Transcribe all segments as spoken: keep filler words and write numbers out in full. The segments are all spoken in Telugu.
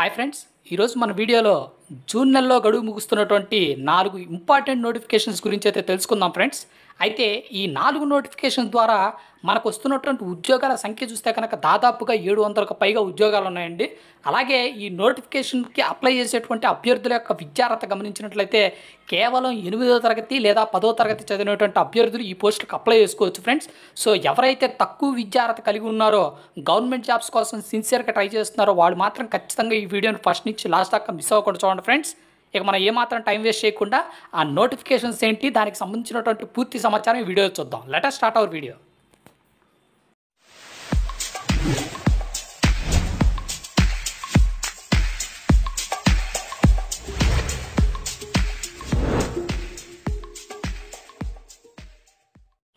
హాయ్ ఫ్రెండ్స్, ఈరోజు మన వీడియోలో జూన్ నెలలో గడువు ముగుస్తున్నటువంటి నాలుగు ఇంపార్టెంట్ నోటిఫికేషన్స్ గురించి అయితే తెలుసుకుందాం ఫ్రెండ్స్. అయితే ఈ నాలుగు నోటిఫికేషన్స్ ద్వారా మనకు వస్తున్నటువంటి ఉద్యోగాల సంఖ్య చూస్తే కనుక దాదాపుగా ఏడు వందలకు పైగా ఉద్యోగాలు ఉన్నాయండి. అలాగే ఈ నోటిఫికేషన్కి అప్లై చేసేటువంటి అభ్యర్థుల యొక్క విద్యార్హత గమనించినట్లయితే కేవలం ఎనిమిదో తరగతి లేదా పదో తరగతి చదివినటువంటి అభ్యర్థులు ఈ పోస్టులకు అప్లై చేసుకోవచ్చు ఫ్రెండ్స్. సో ఎవరైతే తక్కువ విద్యార్హత కలిగి ఉన్నారో, గవర్నమెంట్ జాబ్స్ కోసం సిన్సియర్గా ట్రై చేస్తున్నారో వాళ్ళు మాత్రం ఖచ్చితంగా ఈ వీడియోని ఫస్ట్ నుంచి లాస్ట్ దాకా మిస్ అవ్వకుండా చూడండి ఫ్రెండ్స్. ఇక మనం ఏమాత్రం టైం వేస్ట్ చేయకుండా ఆ నోటిఫికేషన్స్ ఏంటి, దానికి సంబంధించినటువంటి పూర్తి సమాచారం వీడియో చూద్దాం. Let us start our video.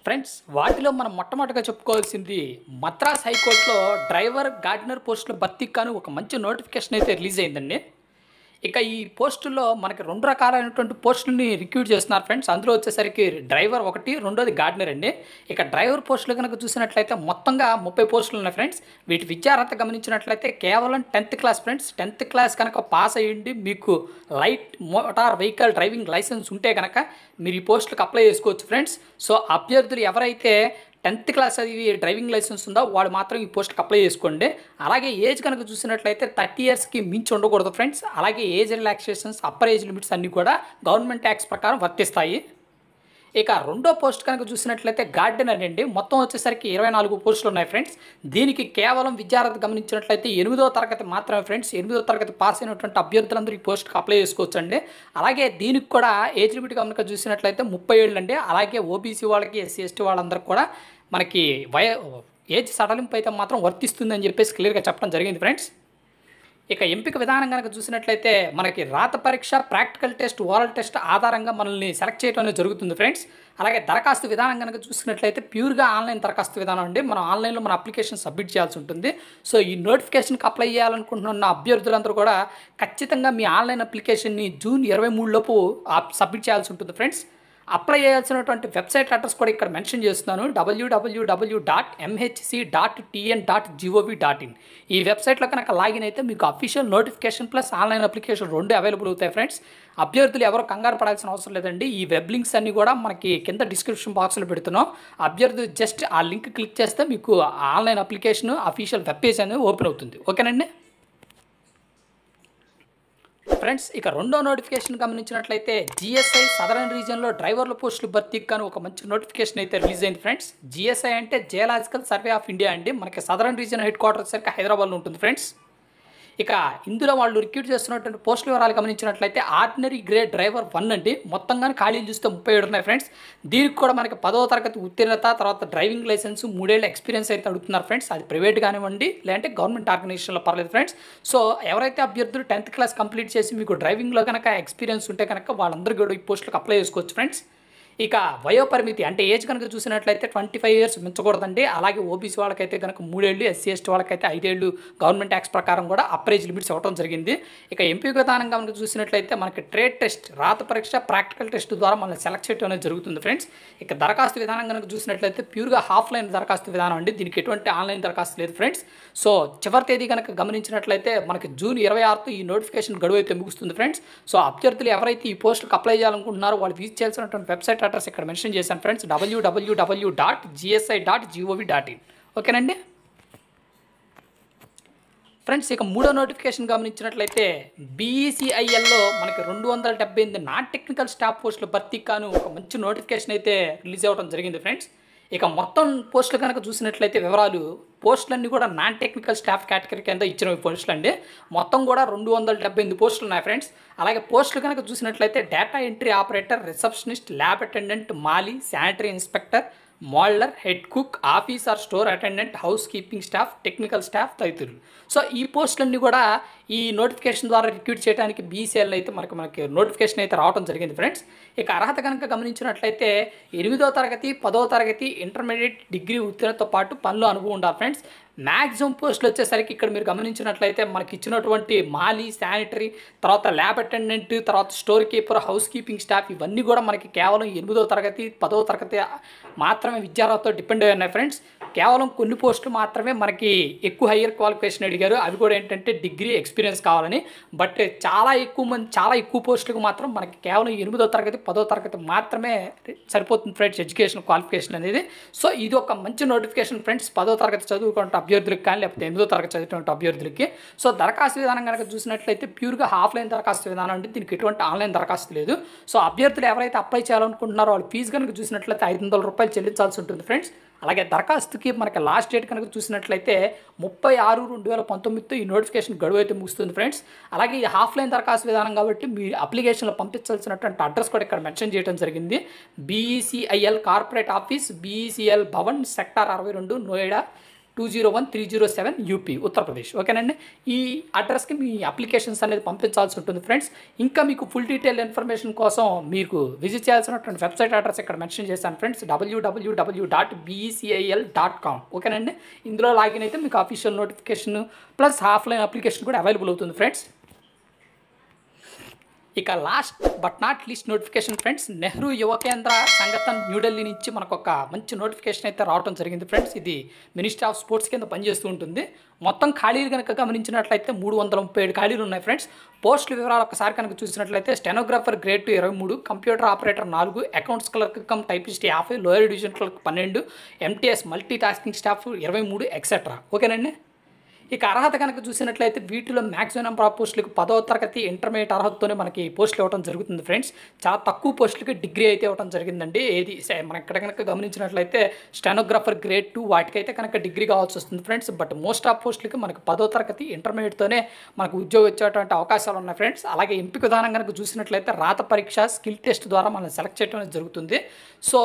Friends, వాటిలో మనం మొట్టమొదటిగా చెప్పుకోవాల్సింది మద్రాస్ హైకోర్టులో డ్రైవర్ గార్డెనర్ పోస్టుల భర్తీకి కానీ ఒక మంచి నోటిఫికేషన్ అయితే రిలీజ్ అయిందండి. ఇక ఈ పోస్టుల్లో మనకి రెండు రకాలైనటువంటి పోస్టులని రిక్రూట్ చేస్తున్నారు ఫ్రెండ్స్. అందులో వచ్చేసరికి డ్రైవర్ ఒకటి, రెండోది గార్డెనర్ అండి. ఇక డ్రైవర్ పోస్టులు కనుక చూసినట్లయితే మొత్తంగా ముప్పై పోస్టులు ఉన్నాయి ఫ్రెండ్స్. వీటి విద్యార్హత గమనించినట్లయితే కేవలం tenth class friends. Tenth class కనుక పాస్ అయ్యండి, మీకు light motor vehicle driving licence ఉంటే కనుక మీరు ఈ పోస్టులకు అప్లై చేసుకోవచ్చు ఫ్రెండ్స్. సో అభ్యర్థులు ఎవరైతే టెన్త్ క్లాస్ చదివి డ్రైవింగ్ లైసెన్స్ ఉందో వాడు మాత్రం ఈ పోస్ట్కి అప్లై చేసుకోండి. అలాగే ఏజ్ కనుక చూసినట్లయితే థర్టీ ఇయర్స్కి మించి ఉండకూడదు ఫ్రెండ్స్. అలాగే age relaxations, upper age limits అన్నీ కూడా గవర్నమెంట్ యాక్ట్స్ ప్రకారం వర్తిస్తాయి. ఇక రెండో పోస్ట్ కనుక చూసినట్లయితే గార్డెనర్ అండి. మొత్తం వచ్చేసరికి ఇరవై నాలుగు పోస్టులు ఉన్నాయి ఫ్రెండ్స్. దీనికి కేవలం విద్యార్థి గమనించినట్లయితే ఎనిమిదో తరగతి మాత్రమే ఫ్రెండ్స్. ఎనిమిదో తరగతి పాస్ అయినటువంటి అభ్యర్థులందరూ ఈ పోస్ట్కి అప్లై చేసుకోవచ్చండి. అలాగే దీనికి కూడా ఏజ్ లిమిట్ కనుక చూసినట్లయితే ముప్పై ఏళ్ళు అండి. అలాగే ఓబీసీ వాళ్ళకి, ఎస్సీ ఎస్టీ వాళ్ళందరూ కూడా మనకి వయ ఏజ్ సడలింపు అయితే మాత్రం వర్తిస్తుందని చెప్పేసి క్లియర్గా చెప్పడం జరిగింది ఫ్రెండ్స్. ఇక ఎంపిక విధానం కనుక చూసినట్లయితే మనకి రాత పరీక్ష, ప్రాక్టికల్ టెస్ట్, ఓరల్ టెస్ట్ ఆధారంగా మనల్ని సెలెక్ట్ చేయడం అనేది జరుగుతుంది ఫ్రెండ్స్. అలాగే దరఖాస్తు విధానం కనుక చూసినట్లయితే ప్యూర్గా ఆన్లైన్ దరఖాస్తు విధానం అండి. మనం ఆన్లైన్లో మన అప్లికేషన్ సబ్మిట్ చేయాల్సి ఉంటుంది. సో ఈ నోటిఫికేషన్కి అప్లై చేయాలనుకుంటున్న అభ్యర్థులందరూ కూడా ఖచ్చితంగా మీ ఆన్లైన్ అప్లికేషన్ని జూన్ ఇరవై మూడు లోపు సబ్మిట్ చేయాల్సి ఉంటుంది ఫ్రెండ్స్. అప్లై చేయాల్సినటువంటి వెబ్సైట్ అడ్రస్ కూడా ఇక్కడ మెన్షన్ చేస్తున్నాను, W W W dot MHC dot TN dot G O V dot in. ఈ వెబ్సైట్లో కనుక లాగిన్ అయితే మీకు official notification plus online application రెండు అవైలబుల్ అవుతాయి ఫ్రెండ్స్. అభ్యర్థులు ఎవరు కంగారు పడాల్సిన అవసరం లేదండి. ఈ వెబ్ లింక్స్ అన్నీ కూడా మనకి కింద డిస్క్రిప్షన్ బాక్స్లో పెడుతున్నాం. అభ్యర్థులు జస్ట్ ఆ లింక్ క్లిక్ చేస్తే మీకు online application official web page అనేది ఓపెన్ అవుతుంది. ఓకేనండి ఫ్రెండ్స్. ఇక రెండో నోటిఫికేషన్ గమనించినట్లయితే జిఎస్ఐ సదరన్ రీజియన్లో డ్రైవర్ల పోస్టులు భర్తీకి కానీ ఒక మంచి నోటిఫికేషన్ అయితే రిలీజ్ అయింది ఫ్రెండ్స్. జిఎస్ఐ అంటే జియోలాజికల్ సర్వే ఆఫ్ ఇండియా అండి. మనకి సదరన్ రీజియన్ హెడ్ క్వార్టర్ వచ్చేసరికి హైదరాబాద్లో ఉంటుంది ఫ్రెండ్స్. ఇక ఇందులో వాళ్ళు రిక్రూట్ చేస్తున్నటువంటి పోస్టుల వివరాలు గమనించినట్లయితే ఆర్డినరీ గ్రేడ్ డ్రైవర్ వన్ అండి. మొత్తంగానే ఖాళీలు చూస్తే ముప్పై ఏడు ఉన్నాయి ఫ్రెండ్స్. దీనికి కూడా మనకి పదవ తరగతి ఉత్తీర్ణత, తర్వాత డ్రైవింగ్ లైసెన్స్, మూడేళ్ళ ఎక్స్పీరియన్స్ అయితే అడుగుతున్నారు ఫ్రెండ్స్. అది ప్రైవేట్ కానివ్వండి లేదంటే గవర్నమెంట్ ఆర్గనైజేషన్లో పర్లేదు ఫ్రెండ్స్. సో ఎవరైతే అభ్యర్థులు టెన్త్ క్లాస్ కంప్లీట్ చేసి మీకు డ్రైవింగ్లో కనుక ఎక్స్పీరియన్స్ ఉంటే కనుక వాళ్ళందరూ కూడా ఈ పోస్టులకు అప్లై చేసుకోవచ్చు ఫ్రెండ్స్. ఇక వయోపరిమితి అంటే ఏజ్ కనుక చూసినట్లయితే ట్వంటీ ఫైవ్ ఇయర్స్ మించకూడదండి. అలాగే ఓబీసీ వాళ్ళకైతే కనుక మూడేళ్ళు, ఎస్సీ ఎస్టీ వాళ్ళకైతే ఐదేళ్ళు గవర్నమెంట్ యాక్ట్స్ ప్రకారం కూడా అప్పర్ ఏజ్ లిమిట్స్ అవ్వడం జరిగింది. ఇక ఎంపిక విధానం కనుక చూసినట్లయితే మనకి ట్రేడ్ టెస్ట్, రాత పరీక్ష, ప్రాక్టికల్ టెస్ట్ ద్వారా మనం సెలెక్ట్ చేయడం అనేది జరుగుతుంది ఫ్రెండ్స్. ఇక దరఖాస్తు విధానం కనుక చూసినట్లయితే ప్యూర్గా ఆఫ్లైన్ దరఖాస్తు విధానం అండి. దీనికి ఎటువంటి ఆన్లైన్ దరఖాస్తు లేదు ఫ్రెండ్స్. సో చివరి తేదీ కనుక గమనించినట్లయితే మనకి జూన్ ఇరవై ఆరుతో ఈ నోటిఫికేషన్ గడువు అయితే ముగుస్తుంది ఫ్రెండ్స్. సో అభ్యర్థులు ఎవరైతే ఈ పోస్టులకు అప్లై చేయాలనుకుంటున్నారో వాళ్ళు విజిట్ చేయాల్సినటువంటి వెబ్సైట్ అడ్రస్ ఇక్కడ మెన్షన్ చేశాను friends, W W W dot GSI dot G O V dot in. ఓకేనండి ఫ్రెండ్స్. ఇక మూడో నోటిఫికేషన్ గమనించినట్లయితే బీఈసీఐఎల్లో మనకి రెండు వందల డెబ్బై ఎనిమిది నాన్ టెక్నికల్ స్టాఫ్ పోస్టుల భర్తీకి కాను ఒక మంచి నోటిఫికేషన్ అయితే రిలీజ్ అవ్వడం జరిగింది ఫ్రెండ్స్. ఇక మొత్తం పోస్టులు కనుక చూసినట్లయితే వివరాలు పోస్టులన్నీ కూడా నాన్ టెక్నికల్ స్టాఫ్ కేటగిరీ కింద ఇచ్చిన పోస్టులు అండి. మొత్తం కూడా రెండు వందల డెబ్బై ఎనిమిది పోస్టులు ఉన్నాయి ఫ్రెండ్స్. అలాగే పోస్టులు కనుక చూసినట్లయితే data entry operator, receptionist, lab attendant, mali, sanitary inspector, moulder, head cook, officer, store attendant, housekeeping staff, technical staff తదితరులు. సో ఈ పోస్టులన్నీ కూడా ఈ నోటిఫికేషన్ ద్వారా రిక్రూట్ చేయడానికి బీసీఎల్ అయితే మనకి మనకి నోటిఫికేషన్ అయితే రావడం జరిగింది ఫ్రెండ్స్. ఇక అర్హత కనుక గమనించినట్లయితే ఎనిమిదో తరగతి, పదో తరగతి, ఇంటర్మీడియట్, డిగ్రీ ఉత్తీర్ణతో పాటు పనులు అనుభవం ఉండాలి ఫ్రెండ్స్. మ్యాక్సిమం పోస్టులు వచ్చేసరికి ఇక్కడ మీరు గమనించినట్లయితే మనకి ఇచ్చినటువంటి మాలీ, శానిటరీ, తర్వాత ల్యాబ్ అటెండెంట్, తర్వాత storekeeper, housekeeping staff ఇవన్నీ కూడా మనకి కేవలం ఎనిమిదో తరగతి, పదవ తరగతి మాత్రమే విద్యార్హతతో డిపెండ్ అయ్యి ఉన్నాయి ఫ్రెండ్స్. కేవలం కొన్ని పోస్టులు మాత్రమే మనకి ఎక్కువ హయ్యర్ క్వాలిఫికేషన్ అడిగారు. అవి కూడా ఏంటంటే డిగ్రీ, ఎక్స్పీరియన్స్ కావాలని. బట్ చాలా ఎక్కువ మంది చాలా ఎక్కువ పోస్టులకు మాత్రం మనకి కేవలం ఎనిమిదో తరగతి పదో తరగతి మాత్రమే సరిపోతుంది ఫ్రెండ్స్ ఎడ్యుకేషన్ క్వాలిఫికేషన్ అనేది. సో ఇది ఒక మంచి నోటిఫికేషన్ ఫ్రెండ్స్ పదో తరగతి చదువుకున్న అభ్యర్థులకు కానీ లేకపోతే ఎనిమిదో తరగతి చదివినటువంటి అభ్యర్థులకి. సో దరఖాస్తు విధానం కనుక చూసినట్లయితే ప్యూర్గా ఆఫ్లైన్ దరఖాస్తు విధానం అంటే దీనికి ఎటువంటి ఆన్లైన్ దరఖాస్తు లేదు. సో అభ్యర్థులు ఎవరైతే అప్లై చేయాలనుకుంటున్నారో వాళ్ళు ఫీజు కనుక చూసినట్లయితే ఐదు వందల రూపాయలు చెల్లించాల్సి ఉంటుంది ఫ్రెండ్స్. అలాగే దరఖాస్తుకి మనకి లాస్ట్ డేట్ కనుక చూసినట్లయితే ముప్పై ఆరు రెండు వేల పంతొమ్మిదితో ఈ నోటిఫికేషన్ గడువు అయితే ముగుస్తుంది ఫ్రెండ్స్. అలాగే ఈ ఆఫ్లైన్ దరఖాస్తు విధానం కాబట్టి మీ అప్లికేషన్లో పంపించాల్సినటువంటి అడ్రస్ కూడా ఇక్కడ మెన్షన్ చేయడం జరిగింది. BECIL corporate office, BECL Bhavan, sector అరవై రెండు Noida two zero one three zero seven UP, Uttar Pradesh. ఓకేనండి, ఈ అడ్రస్కి మీ అప్లికేషన్స్ అనేది పంపించాల్సి ఉంటుంది ఫ్రెండ్స్. ఇంకా మీకు ఫుల్ డీటెయిల్ ఇన్ఫర్మేషన్ కోసం మీకు విజిట్ చేయాల్సినటువంటి వెబ్సైట్ అడ్రస్ ఇక్కడ మెన్షన్ చేశాను friends, W W W dot BCIL dot com. ఓకేనండి, ఇందులో లాగిన్ అయితే మీకు official notification plus offline application కూడా అవైలబుల్ అవుతుంది ఫ్రెండ్స్. ఇక last but not least notification friends, Nehru Yuva Kendra సంఘటన న్యూఢిల్లీ నుంచి మనకు ఒక మంచి నోటిఫికేషన్ అయితే రావడం జరిగింది ఫ్రెండ్స్. ఇది మినిస్ట్రీ ఆఫ్ స్పోర్ట్స్ కింద పనిచేస్తూ ఉంటుంది. మొత్తం ఖాళీలు కనుక గమనించినట్లయితే మూడు వందల ముప్పై ఏడు ఖాళీలు ఉన్నాయి ఫ్రెండ్స్. పోస్టుల వివరాలు ఒకసారి కనుక చూసినట్లయితే స్టెనోగ్రాఫర్ గ్రేడ్ టూ ఇరవై మూడు, కంప్యూటర్ ఆపరేటర్ నాలుగు, అకౌంట్స్ క్లర్క్ కమ్ టైపిస్ట్ యాభై, లోయర్ డివిజన్ క్లర్క్ పన్నెండు, ఎంటీఎస్ మల్టీ టాస్కింగ్ స్టాఫ్ ఇరవై మూడు ఎక్సెట్రా. ఓకేనండి, ఇక అర్హత కనుక చూసినట్లయితే వీటిలో మ్యాక్సిమం నెంబర్ ఆఫ్ పోస్టులకు పదవ తరగతి ఇంటర్మీడియట్ అర్హతతోనే మనకి పోస్టులు ఇవ్వడం జరుగుతుంది ఫ్రెండ్స్. చాలా తక్కువ పోస్టులకి డిగ్రీ అయితే ఇవ్వడం జరిగిందండి. ఏది మనం ఇక్కడ కనుక గమనించినట్లయితే స్టెనోగ్రాఫర్ గ్రేడ్ టూ వాటికైతే కనుక డిగ్రీ కావాల్సి వస్తుంది ఫ్రెండ్స్. బట్ మోస్ట్ ఆఫ్ పోస్టులకి మనకు పదో తరగతి ఇంటర్మీడియట్తోనే మనకు ఉద్యోగం వచ్చేటువంటి అవకాశాలు ఉన్నాయి ఫ్రెండ్స్. అలాగే ఎంపిక విధానం కనుక చూసినట్లయితే రాత పరీక్ష, స్కిల్ టెస్ట్ ద్వారా మనం సెలెక్ట్ చేయడం జరుగుతుంది. సో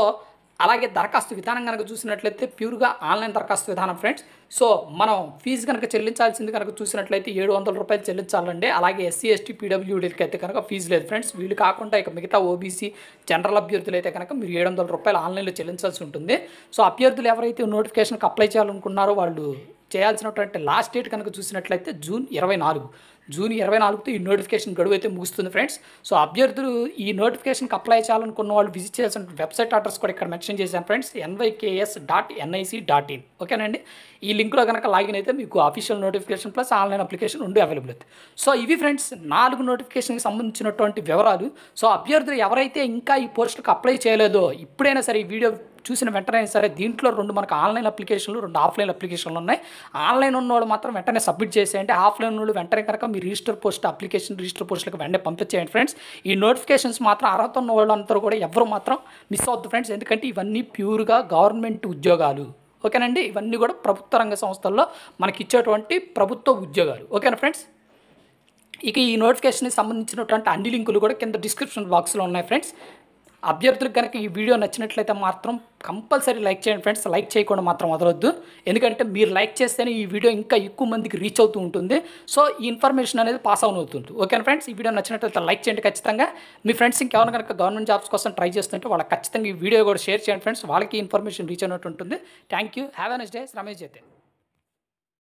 అలాగే దరఖాస్తు విధానం కనుక చూసినట్లయితే ప్యూర్గా ఆన్లైన్ దరఖాస్తు విధానం ఫ్రెండ్స్. సో మనం ఫీజు కనుక చెల్లించాల్సింది కనుక చూసినట్లయితే ఏడు వందల రూపాయలు చెల్లించాలండి. అలాగే ఎస్సీ ఎస్టీ పీడబ్ల్యూడీలకి అయితే కనుక ఫీజు లేదు ఫ్రెండ్స్. వీళ్ళు కాకుండా ఇక మిగతా ఓబీసీ జనరల్ అభ్యర్థులు అయితే కనుక మీరు ఏడు వందల రూపాయలు ఆన్లైన్లో చెల్లించాల్సి ఉంటుంది. సో అభ్యర్థులు ఎవరైతే నోటిఫికేషన్కి అప్లై చేయాలనుకున్నారో వాళ్ళు చేయాల్సినటువంటి లాస్ట్ డేట్ కనుక చూసినట్లయితే జూన్ ఇరవై నాలుగు జూన్ ఇరవై నాలుగుతో ఈ నోటిఫికేషన్ గడువు అయితే ముగుస్తుంది ఫ్రెండ్స్. సో అభ్యర్థులు ఈ నోటిఫికేషన్కి అప్లై చేయాలనుకున్న వాళ్ళు విజిట్ చేయాల్సిన వెబ్సైట్ అడ్రస్ కూడా ఇక్కడ మెన్షన్ చేశాను friends, NYKS dot NIC dot in. ఓకేనండి, ఈ లింక్లో కనుక లాగిన్ అయితే మీకు official notification plus online application రెండు అవైలబుల్ అవుతుంది. సో ఇవి ఫ్రెండ్స్ నాలుగు నోటిఫికేషన్కి సంబంధించినటువంటి వివరాలు. సో అభ్యర్థులు ఎవరైతే ఇంకా ఈ పోస్టులకు అప్లై చేయలేదో ఇప్పుడైనా సరే ఈ వీడియో చూసిన వెంటనే సరే దీంట్లో రెండు మనకు ఆన్లైన్ అప్లికేషన్లు రెండు ఆఫ్లైన్ అప్లికేషన్లు ఉన్నాయి. ఆన్లైన్ ఉన్నవాళ్ళు మాత్రం వెంటనే సబ్మిట్ చేసేయండి. ఆఫ్లైన్ ఉన్నవాళ్ళు వెంటనే కనుక మీ రిజిస్టర్ పోస్ట్ అప్లికేషన్ రిజిస్టర్ పోస్టులకు వెంటనే పంపించేయండి ఫ్రెండ్స్. ఈ నోటిఫికేషన్స్ మాత్రం అర్హత ఉన్న వాళ్ళు అందరూ కూడా ఎవరు మాత్రం మిస్ అవుతుంది ఫ్రెండ్స్, ఎందుకంటే ఇవన్నీ ప్యూర్గా గవర్నమెంట్ ఉద్యోగాలు. ఓకేనండి, ఇవన్నీ కూడా ప్రభుత్వ రంగ సంస్థల్లో మనకి ఇచ్చేటువంటి ప్రభుత్వ ఉద్యోగాలు. ఓకేనా ఫ్రెండ్స్, ఇక ఈ నోటిఫికేషన్కి సంబంధించినటువంటి అన్ని లింకులు కూడా కింద డిస్క్రిప్షన్ బాక్స్లో ఉన్నాయి ఫ్రెండ్స్. అభ్యర్థులకు కనుక ఈ వీడియో నచ్చినట్లయితే మాత్రం కంపల్సరీ లైక్ చేయండి ఫ్రెండ్స్. లైక్ చేయకుండా మాత్రం వదలొద్దు, ఎందుకంటే మీరు లైక్ చేస్తేనే ఈ వీడియో ఇంకా ఎక్కువ మందికి రీచ్ అవుతూ ఉంటుంది. సో ఈ ఇన్ఫర్మేషన్ అనేది పాస్ ఆన్ అవుతుంది. ఓకేనా ఫ్రెండ్స్, ఈ వీడియో నచ్చినట్లయితే లైక్ చేయండి ఖచ్చితంగా. మీ ఫ్రెండ్స్ ఇంకెవరైనా కనుక గవర్నమెంట్ జాబ్స్ కోసం ట్రై చేస్తుంటే వాళ్ళకి ఖచ్చితంగా ఈ వీడియో కూడా షేర్ చేయండి ఫ్రెండ్స్, వాళ్ళకి ఇన్ఫర్మేషన్ రీచ్ అయినట్టు ఉంటుంది. Thank you, have a nice day. Ramesh అయితే.